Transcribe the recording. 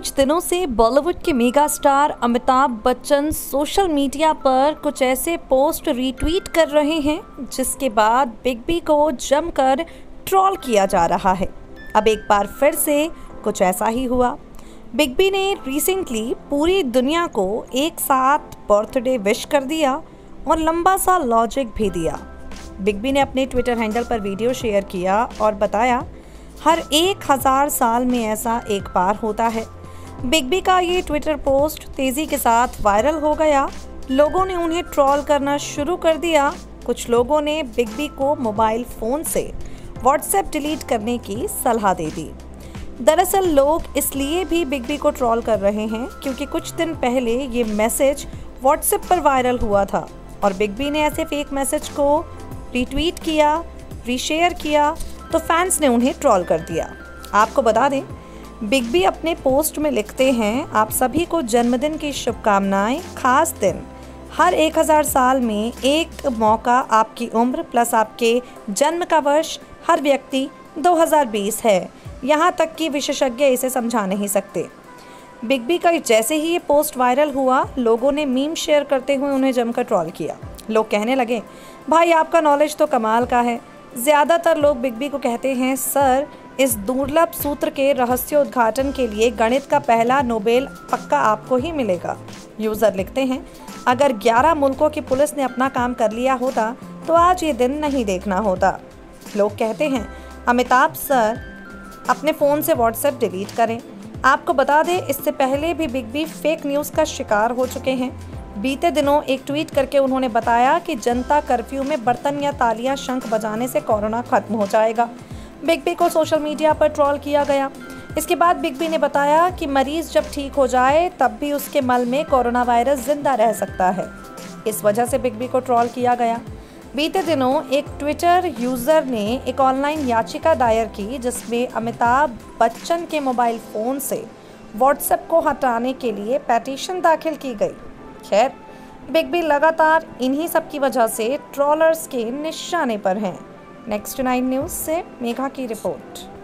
कुछ दिनों से बॉलीवुड के mega star Amitabh Bachchan social media पर कुछ ऐसे पोस्ट रीट्वीट कर रहे हैं जिसके बाद बिग बी को जमकर ट्रोल किया जा रहा है। अब एक बार फिर से कुछ ऐसा ही हुआ। बिग बी ने रिसेंटली पूरी दुनिया को एक साथ बर्थडे विश कर दिया और लंबा सा लॉजिक भी दिया। बिग बी ने अपने ट्विटर हैंडल पर वीडियो शेयर किया और बताया, हर 1000 साल में ऐसा एक बार होता है। बिग बी का ये ट्विटर पोस्ट तेज़ी के साथ वायरल हो गया। लोगों ने उन्हें ट्रोल करना शुरू कर दिया। कुछ लोगों ने बिग बी को मोबाइल फ़ोन से व्हाट्सएप डिलीट करने की सलाह दे दी। दरअसल लोग इसलिए भी बिग बी को ट्रोल कर रहे हैं क्योंकि कुछ दिन पहले ये मैसेज व्हाट्सएप पर वायरल हुआ था और बिग बी ने ऐसे फेक मैसेज को रीट्वीट किया, रीशेयर किया तो फैंस ने उन्हें ट्रोल कर दिया। आपको बता दें, बिग बी अपने पोस्ट में लिखते हैं, आप सभी को जन्मदिन की शुभकामनाएं। खास दिन हर 1000 साल में एक मौका। आपकी उम्र प्लस आपके जन्म का वर्ष हर व्यक्ति 2020 है। यहाँ तक कि विशेषज्ञ इसे समझा नहीं सकते। बिग बी का जैसे ही ये पोस्ट वायरल हुआ, लोगों ने मीम शेयर करते हुए उन्हें जमकर ट्रोल किया। लोग कहने लगे, भाई आपका नॉलेज तो कमाल का है। ज़्यादातर लोग बिग बी को कहते हैं, सर इस दुर्लभ सूत्र के रहस्योद्घाटन के लिए गणित का पहला नोबेल पक्का आपको ही मिलेगा। यूज़र लिखते हैं, अगर 11 मुल्कों की पुलिस ने अपना काम कर लिया होता तो आज ये दिन नहीं देखना होता। लोग कहते हैं, अमिताभ सर अपने फ़ोन से व्हाट्सएप डिलीट करें। आपको बता दें, इससे पहले भी बिग बी फेक न्यूज़ का शिकार हो चुके हैं। बीते दिनों एक ट्वीट करके उन्होंने बताया कि जनता कर्फ्यू में बर्तन या तालियां शंख बजाने से कोरोना खत्म हो जाएगा। बिग बी को सोशल मीडिया पर ट्रोल किया गया। इसके बाद बिग बी ने बताया कि मरीज जब ठीक हो जाए तब भी उसके मल में कोरोना वायरस जिंदा रह सकता है। इस वजह से बिग बी को ट्रोल किया गया। बीते दिनों एक ट्विटर यूज़र ने एक ऑनलाइन याचिका दायर की जिसमें अमिताभ बच्चन के मोबाइल फ़ोन से व्हाट्सएप को हटाने के लिए पिटीशन दाखिल की गई। खैर, बिग बी लगातार इन्हीं सब की वजह से ट्रोलर्स के निशाने पर हैं। नेक्स्ट 9 न्यूज़ से मेघा की रिपोर्ट।